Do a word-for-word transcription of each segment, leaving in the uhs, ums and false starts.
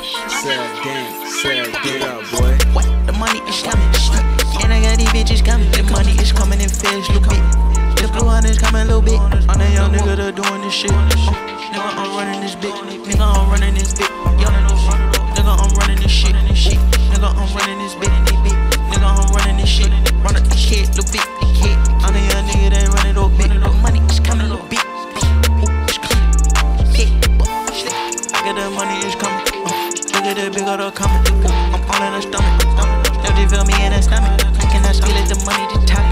Sad damn, sad get up, boy. What? The money is coming. And I got these bitches coming. The money is coming in fast, look at. This blue one is coming a little bit. On the young nigga that doing this shit. Nigga, I'm running this bitch. Nigga, I'm running this bitch. Young nigga, I'm running this shit. Nigga, I'm running this bitch. Nigga, I'm running this shit. Run up the shit, little bit. On the young nigga that running little bit. The money is coming a little bit. The money is coming. Look at the big order coming. I'm all in the stomach. If they feel me in the stomach, I cannot steal it. The money to talk.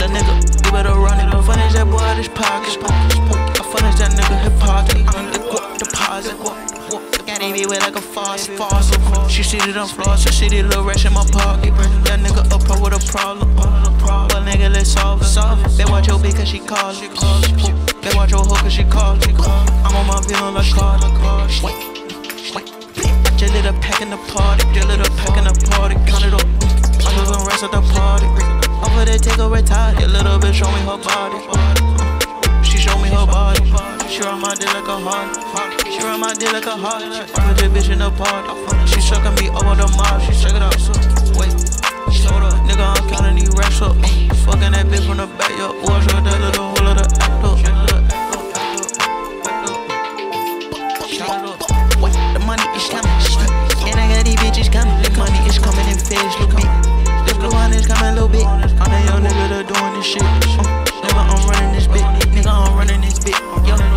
The nigga, you better run it. Fun is that boy out his pocket. Fun is that nigga hypocrisy. I'm the quote, the positive quote. Got it with like a faucet. She seated on floor, so she did a little rash in my pocket. That nigga up her with a problem. But nigga, let's solve it. They watch your bitch cause she calls it. They watch your hoe cause she calls it. I'm on my feeling like Carter. Just lit a pack in the party. Just lit a pack in the party. Count it up. I'm losing rest at the party. Over there, take a retarded. Little bitch show me her body. She show me her body. She run my dick like a heart. She run my dick like a heart. I put this bitch in the party. She sucking me over the mouth. She suck it up. Wait, hold up. Nigga, I'm counting these racks up. Fucking that bitch from the back. Yo, boy, show that little hole of the act up. Nigga, I'm running this bitch. Nigga, I'm running this bitch.